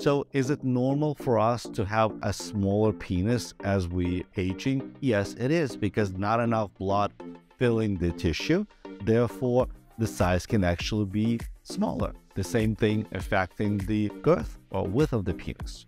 So is it normal for us to have a smaller penis as we aging? Yes, it is, because not enough blood filling the tissue. Therefore, the size can actually be smaller. The same thing affecting the girth or width of the penis.